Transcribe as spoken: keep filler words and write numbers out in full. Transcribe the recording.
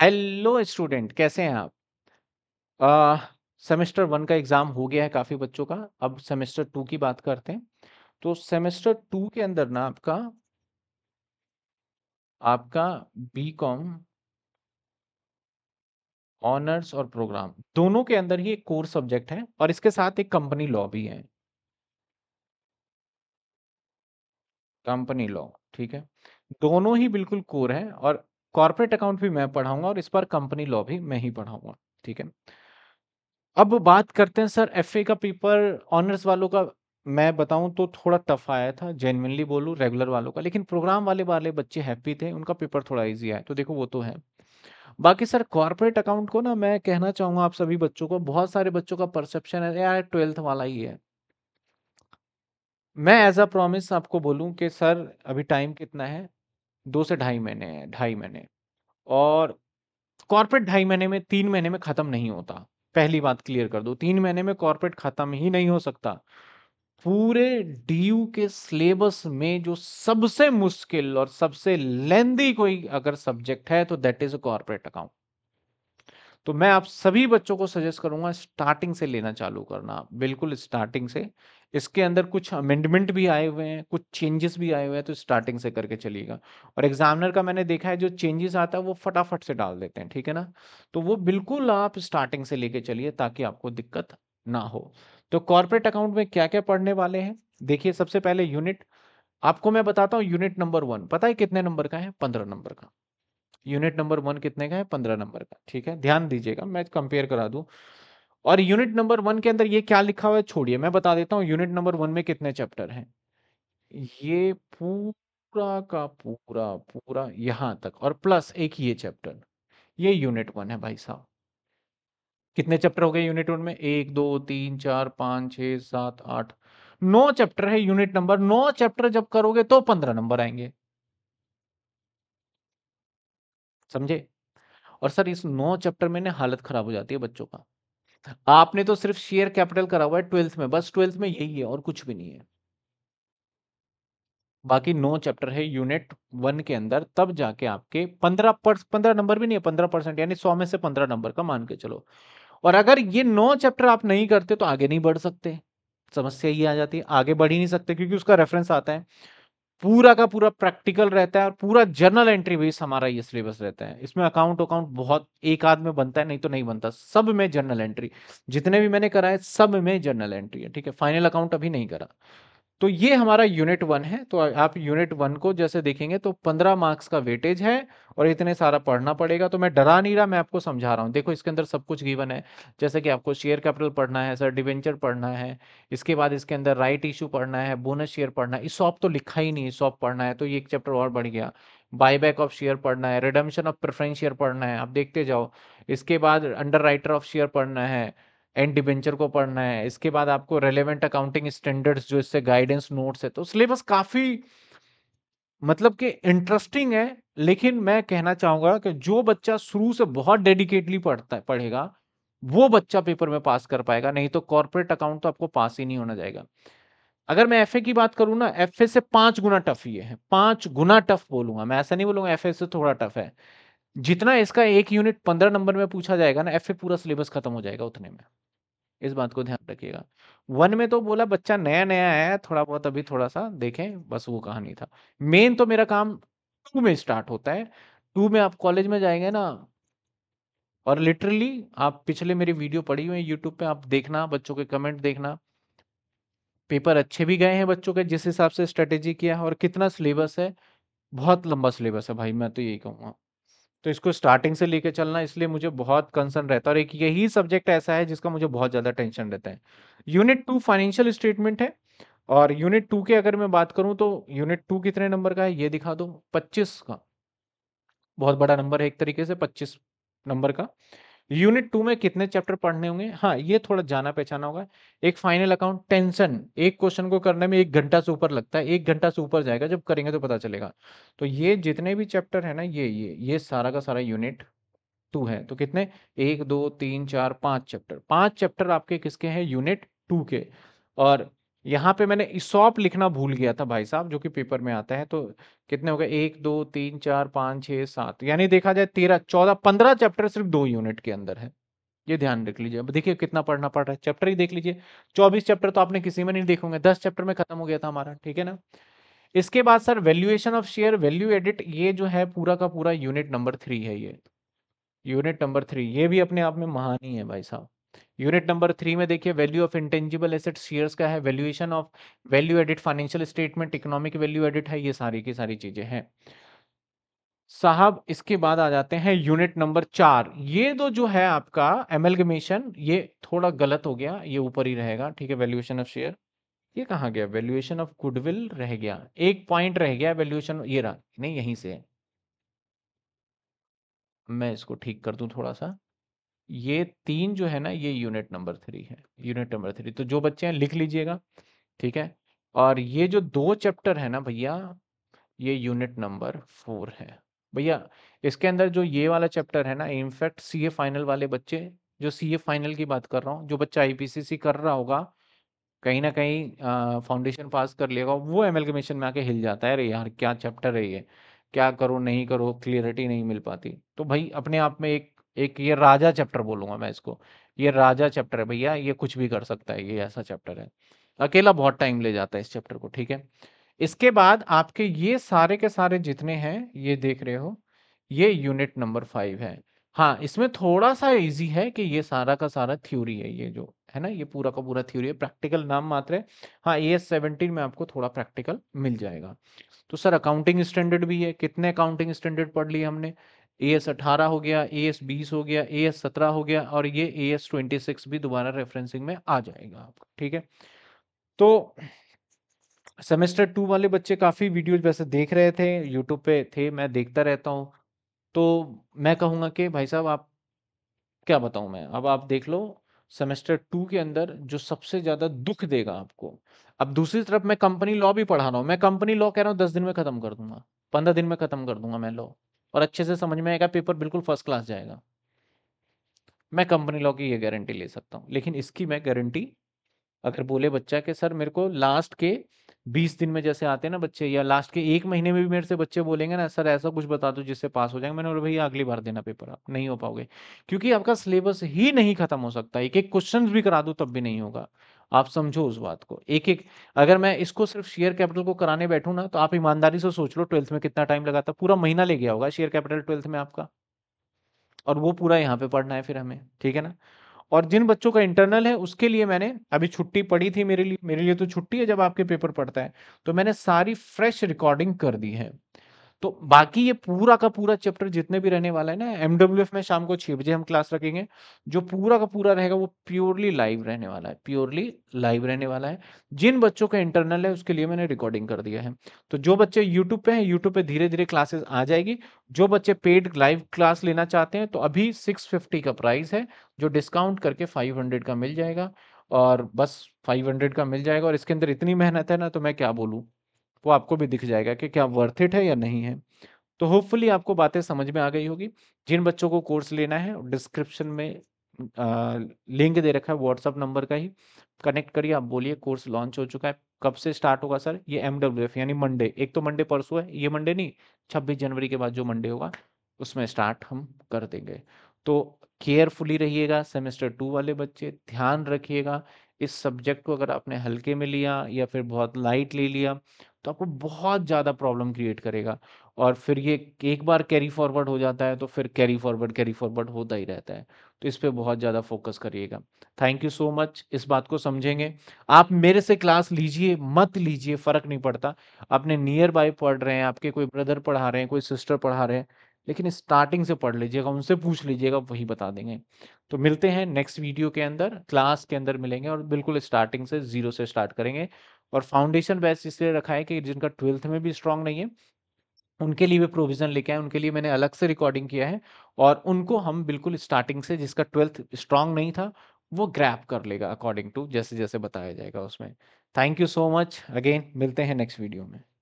Hello student, कैसे हैं आप। आ, सेमेस्टर वन का एग्जाम हो गया है काफी बच्चों का। अब सेमेस्टर टू की बात करते हैं। तो सेमेस्टर टू के अंदर ना आपका आपका बीकॉम ऑनर्स और प्रोग्राम दोनों के अंदर ही एक कोर सब्जेक्ट है और इसके साथ एक कंपनी लॉ भी है, कंपनी लॉ। ठीक है, दोनों ही बिल्कुल कोर है और कॉर्पोरेट अकाउंट भी मैं पढ़ाऊंगा और इस पर कंपनी लॉ भी मैं ही पढ़ाऊंगा। ठीक है, अब बात करते हैं सर एफए का पेपर ऑनर्स वालों का। मैं बताऊं तो थोड़ा टफ आया था, जेन्युइनली बोलूं, रेगुलर वालों का, लेकिन प्रोग्राम वाले वाले बच्चे हैप्पी थे, उनका पेपर थोड़ा इजी आया। तो देखो वो तो है। बाकी सर कॉर्पोरेट अकाउंट को ना मैं कहना चाहूंगा आप सभी बच्चों को, बहुत सारे बच्चों का परसेप्शन है यार ट्वेल्थ वाला ही है। मैं एज अ प्रॉमिस आपको बोलूँ कि सर अभी टाइम कितना है, दो से ढाई महीने है, ढाई महीने, और कॉर्पोरेट ढाई महीने में तीन महीने में खत्म नहीं होता। पहली बात क्लियर कर दो, तीन महीने में कॉर्पोरेट खत्म ही नहीं हो सकता। पूरे डीयू के सिलेबस में जो सबसे मुश्किल और सबसे लेंदी कोई अगर सब्जेक्ट है तो that is a corporate account. तो मैं आप सभी बच्चों को सजेस्ट करूंगा स्टार्टिंग से लेना चालू करना, बिल्कुल स्टार्टिंग से। इसके अंदर कुछ अमेंडमेंट भी आए हुए हैं, कुछ चेंजेस भी आए हुए हैं, तो स्टार्टिंग से करके चलिएगा। और एग्जामिनर का मैंने देखा है जो चेंजेस आता है वो फटाफट से डाल देते हैं, ठीक है ना। तो वो बिल्कुल आप स्टार्टिंग से लेके चलिए ताकि आपको दिक्कत ना हो। तो कॉर्पोरेट अकाउंट में क्या क्या पढ़ने वाले हैं देखिए। सबसे पहले यूनिट आपको मैं बताता हूँ। यूनिट नंबर वन पता है कितने नंबर का है? पंद्रह नंबर का। यूनिट नंबर वन कितने का है? पंद्रह नंबर का। ठीक है, ध्यान दीजिएगा, मैं कंपेयर करा दूं। और यूनिट नंबर वन के अंदर ये क्या लिखा हुआ है छोड़िए, मैं बता देता हूँ यूनिट नंबर वन में कितने चैप्टर हैं। ये पूरा का पूरा पूरा यहाँ तक और प्लस एक ये चैप्टर, ये यूनिट वन है भाई साहब। कितने चैप्टर हो गए यूनिट वन में? एक, दो, तीन, चार, पाँच, छः, सात, आठ, नौ चैप्टर है यूनिट नंबर। नौ चैप्टर जब करोगे तो पंद्रह नंबर आएंगे, समझे। और सर इस नौ चैप्टर में ना हालत खराब हो जाती है बच्चों का। आपने तो सिर्फ शेयर कैपिटल करा हुआ है ट्वेल्थ में, बस ट्वेल्थ में यही है और कुछ भी नहीं है। बाकी नौ चैप्टर है यूनिट वन के अंदर, तब जाके आपके पंद्रह पंद्रह नंबर भी नहीं है, पंद्रह परसेंट यानी सौ में से पंद्रह नंबर का मान के चलो। और अगर ये नौ चैप्टर आप नहीं करते तो आगे नहीं बढ़ सकते, समस्या ये आ जाती है। आगे बढ़ ही नहीं सकते क्योंकि उसका रेफरेंस आता है, पूरा का पूरा प्रैक्टिकल रहता है और पूरा जर्नल एंट्री बेस हमारा ये सिलेबस रहता है। इसमें अकाउंट अकाउंट बहुत एक आध में बनता है, नहीं तो नहीं बनता। सब में जर्नल एंट्री, जितने भी मैंने करा है सब में जर्नल एंट्री है, ठीक है। फाइनल अकाउंट अभी नहीं करा। तो ये हमारा यूनिट वन है। तो आप यूनिट वन को जैसे देखेंगे तो पंद्रह मार्क्स का वेटेज है और इतने सारा पढ़ना पड़ेगा। तो मैं डरा नहीं रहा, मैं आपको समझा रहा हूँ। देखो इसके अंदर सब कुछ गिवन है, जैसे कि आपको शेयर कैपिटल पढ़ना है सर, डिवेंचर पढ़ना है, इसके बाद इसके अंदर राइट इशू पढ़ना है, बोनस शेयर पढ़ना है, ईसॉप तो लिखा ही नहीं, ईसॉप पढ़ना है तो ये एक चैप्टर और बढ़ गया। बायबैक ऑफ शेयर पढ़ना है, रिडम्पशन ऑफ प्रेफरेंस शेयर पढ़ना है, आप देखते जाओ। इसके बाद अंडरराइटर ऑफ शेयर पढ़ना है एंड डिबेंचर को पढ़ना है। इसके बाद आपको रेलेवेंट अकाउंटिंग स्टैंडर्ड्स जो इससे गाइडेंस नोट्स है। तो सिलेबस काफी मतलब कि इंटरेस्टिंग है, लेकिन मैं कहना चाहूंगा कि जो बच्चा शुरू से बहुत डेडिकेटली पढ़ता पढ़ेगा वो बच्चा पेपर में पास कर पाएगा, नहीं तो कॉर्पोरेट अकाउंट तो आपको पास ही नहीं होना जाएगा। अगर मैं एफए की बात करूँ ना, एफए से पांच गुना टफ ये है, पांच गुना टफ बोलूंगा मैं, ऐसा नहीं बोलूंगा एफए से थोड़ा टफ है। जितना इसका एक यूनिट पंद्रह नंबर में पूछा जाएगा ना, एफए पूरा सिलेबस खत्म हो जाएगा उतने में, इस बात को ध्यान रखिएगा। वन में तो बोला बच्चा नया नया है थोड़ा बहुत, अभी थोड़ा सा देखें, बस वो कहानी था। मेन तो मेरा काम टू में स्टार्ट होता है। टू में आप कॉलेज में जाएंगे ना और लिटरली आप पिछले मेरी वीडियो पड़ी हुई है यूट्यूब पे, आप देखना बच्चों के कमेंट देखना, पेपर अच्छे भी गए हैं बच्चों के जिस हिसाब से स्ट्रेटेजी किया है। और कितना सिलेबस है, बहुत लंबा सिलेबस है भाई, मैं तो यही कहूँगा। तो इसको स्टार्टिंग से लेके चलना, इसलिए मुझे बहुत कंसर्न रहता है। और एक यही सब्जेक्ट ऐसा है जिसका मुझे बहुत ज़्यादा टेंशन रहता है। यूनिट टू फाइनेंशियल स्टेटमेंट है और यूनिट टू के अगर मैं बात करूं तो यूनिट टू कितने नंबर का है ये दिखा दो, पच्चीस का। बहुत बड़ा नंबर है एक तरीके से, पच्चीस नंबर का। यूनिट टू में कितने चैप्टर पढ़ने होंगे? हाँ, ये थोड़ा जाना पहचाना होगा। एक फाइनल अकाउंट टेंशन, एक क्वेश्चन को करने में एक घंटा से ऊपर लगता है, एक घंटा से ऊपर जाएगा, जब करेंगे तो पता चलेगा। तो ये जितने भी चैप्टर है ना, ये ये ये सारा का सारा यूनिट टू है। तो कितने, एक, दो, तीन, चार, पाँच चैप्टर, पाँच चैप्टर आपके किसके हैं यूनिट टू के। और यहाँ पे मैंने ईसॉप लिखना भूल गया था भाई साहब, जो कि पेपर में आता है। तो कितने हो गए, एक दो तीन चार पाँच छः सात, यानी देखा जाए तेरह चौदह पंद्रह चैप्टर सिर्फ दो यूनिट के अंदर है, ये ध्यान रख लीजिए। अब देखिए कितना पढ़ना पड़ रहा है, चैप्टर ही देख लीजिए, चौबीस चैप्टर तो आपने किसी में नहीं देखोगे, दस चैप्टर में खत्म हो गया था हमारा, ठीक है ना। इसके बाद sir valuation of share, value added, ये जो है पूरा का पूरा यूनिट नंबर थ्री है, ये यूनिट नंबर थ्री, ये भी अपने आप में महानी है भाई साहब। यूनिट नंबर थ्री में देखिए value of intangible asset shares का है, valuation of value added financial statement, economic value added है, ये सारी की सारी चीजें हैं साहब। इसके बाद आ जाते हैं यूनिट नंबर चार, ये तो जो है आपका एमलगमेशन, ये थोड़ा गलत हो गया, ये ऊपर ही रहेगा, ठीक है। वैल्यूएशन ऑफ शेयर ये कहाँ गया, वैल्यूएशन ऑफ गुडविल रह गया, एक पॉइंट रह गया वैल्यूएशन, ये रहा, नहीं यहीं से है, मैं इसको ठीक कर दूं थोड़ा सा। ये तीन जो है ना, ये यूनिट नंबर थ्री है, यूनिट नंबर थ्री, तो जो बच्चे हैं लिख लीजिएगा, ठीक है। और ये जो दो चैप्टर है ना भैया, ये यूनिट नंबर फोर है भैया। इसके अंदर जो ये वाला चैप्टर है ना, इनफैक्ट सीए फाइनल वाले बच्चे, जो सीए फाइनल की बात कर रहा हूँ, जो बच्चा आईपीसीसी कर रहा होगा कहीं ना कहीं फाउंडेशन पास कर लेगा, वो एमलगमेशन में आके हिल जाता है, अरे यार क्या चैप्टर है ये, क्या करो नहीं करो, क्लियरिटी नहीं मिल पाती। तो भाई अपने आप में एक एक ये राजा चैप्टर बोलूंगा मैं इसको, ये राजा चैप्टर है भैया, ये कुछ भी कर सकता है, ये ऐसा चैप्टर है, अकेला बहुत टाइम ले जाता है इस चैप्टर को, ठीक है। इसके बाद आपके ये सारे के सारे जितने हैं ये देख रहे हो, ये यूनिट नंबर फाइव है। हाँ, इसमें थोड़ा सा इजी है कि ये सारा का सारा थ्योरी है, ये जो है ना, ये पूरा का पूरा थ्योरी है, प्रैक्टिकल नाम मात्र है। हाँ, ए एस सेवेंटीन में आपको थोड़ा प्रैक्टिकल मिल जाएगा। तो सर अकाउंटिंग स्टैंडर्ड भी है, कितने अकाउंटिंग स्टैंडर्ड पढ़ लिए हमने, एएस अठारह हो गया, एएस बीस हो गया, एएस सत्रह हो गया, और ये एएस ट्वेंटी सिक्स भी दोबारा रेफरेंसिंग में आ जाएगा आपका, ठीक है। तो सेमेस्टर टू वाले बच्चे काफ़ी वीडियोज वैसे देख रहे थे, यूट्यूब पे थे, मैं देखता रहता हूँ, तो मैं कहूँगा कि भाई साहब आप क्या बताऊँ मैं, अब आप देख लो सेमेस्टर टू के अंदर जो सबसे ज़्यादा दुख देगा आपको। अब दूसरी तरफ मैं कंपनी लॉ भी पढ़ा रहा हूँ, मैं कंपनी लॉ कह रहा हूँ दस दिन में ख़त्म कर दूंगा, पंद्रह दिन में ख़त्म कर दूंगा मैं लॉ, और अच्छे से समझ में आएगा, पेपर बिल्कुल फर्स्ट क्लास जाएगा, मैं कंपनी लॉ की ये गारंटी ले सकता हूँ। लेकिन इसकी मैं गारंटी अगर बोले बच्चा के सर मेरे को लास्ट के बीस दिन में जैसे आते हैं ना बच्चे, या लास्ट के एक महीने में भी मेरे से बच्चे बोलेंगे ना सर ऐसा कुछ बता दो जिससे पास हो जाएंगे, मैंने बोला भैया अगली बार देना पेपर, आप नहीं हो पाओगे, क्योंकि आपका सिलेबस ही नहीं खत्म हो सकता, एक एक क्वेश्चन भी करा दो तब भी नहीं होगा। आप समझो उस बात को, एक एक अगर मैं इसको सिर्फ शेयर कैपिटल को कराने बैठूं ना, तो आप ईमानदारी से सोच लो ट्वेल्थ में कितना टाइम लगा था, पूरा महीना ले गया होगा शेयर कैपिटल ट्वेल्थ में आपका, और वो पूरा यहाँ पे पढ़ना है फिर हमें, ठीक है ना। और जिन बच्चों का इंटरनल है उसके लिए मैंने अभी छुट्टी पड़ी थी, मेरे लिए मेरे लिए तो छुट्टी है जब आपके पेपर पड़ता है, तो मैंने सारी फ्रेश रिकॉर्डिंग कर दी है। तो बाकी ये पूरा का पूरा चैप्टर जितने भी रहने वाला है ना, एमडब्ल्यूएफ में शाम को छह बजे हम क्लास रखेंगे, जो पूरा का पूरा रहेगा वो प्योरली लाइव रहने वाला है, प्योरली लाइव रहने वाला है। जिन बच्चों का इंटरनल है उसके लिए मैंने रिकॉर्डिंग कर दिया है। तो जो बच्चे यूट्यूब पे हैं, यूट्यूब पे धीरे धीरे क्लासेस आ जाएगी। जो बच्चे पेड लाइव क्लास लेना चाहते हैं तो अभी सिक्स फिफ्टी का प्राइस है, जो डिस्काउंट करके फाइव हंड्रेड का मिल जाएगा, और बस फाइव हंड्रेड का मिल जाएगा। और इसके अंदर इतनी मेहनत है ना, तो मैं क्या बोलूँ, वो आपको भी दिख जाएगा कि क्या वर्थ इट है या नहीं है। तो होपफुली आपको बातें समझ में आ गई होगी। जिन बच्चों को कोर्स लेना है, डिस्क्रिप्शन में लिंक दे रखा है व्हाट्सअप नंबर का ही, कनेक्ट करिए, आप बोलिए कोर्स लॉन्च हो चुका है। कब से स्टार्ट होगा सर? ये एमडब्ल्यूएफ यानी मंडे, एक तो मंडे परसों है, ये मंडे नहीं, छब्बीस जनवरी के बाद जो मंडे होगा उसमें स्टार्ट हम कर देंगे। तो केयरफुली रहिएगा सेमेस्टर टू वाले बच्चे, ध्यान रखिएगा। इस सब्जेक्ट को अगर आपने हल्के में लिया या फिर बहुत लाइट ले लिया तो आपको बहुत ज़्यादा प्रॉब्लम क्रिएट करेगा, और फिर ये एक बार कैरी फॉरवर्ड हो जाता है तो फिर कैरी फॉरवर्ड कैरी फॉरवर्ड होता ही रहता है। तो इस पे बहुत ज़्यादा फोकस करिएगा। थैंक यू सो मच, इस बात को समझेंगे। आप मेरे से क्लास लीजिए मत लीजिए, फ़र्क नहीं पड़ता। अपने नियर बाय पढ़ रहे हैं, आपके कोई ब्रदर पढ़ा रहे हैं, कोई सिस्टर पढ़ा रहे हैं, लेकिन स्टार्टिंग से पढ़ लीजिएगा, उनसे पूछ लीजिएगा, वही बता देंगे। तो मिलते हैं नेक्स्ट वीडियो के अंदर, क्लास के अंदर मिलेंगे, और बिल्कुल स्टार्टिंग से जीरो से स्टार्ट करेंगे। और फाउंडेशन बैच इसलिए रखा है कि जिनका ट्वेल्थ में भी स्ट्रांग नहीं है उनके लिए भी प्रोविज़न लेके आए, उनके लिए मैंने अलग से रिकॉर्डिंग किया है, और उनको हम बिल्कुल स्टार्टिंग से, जिसका ट्वेल्थ स्ट्रांग नहीं था वो ग्रैप कर लेगा अकॉर्डिंग टू जैसे जैसे बताया जाएगा उसमें। Thank you so much again, मिलते हैं नेक्स्ट वीडियो में।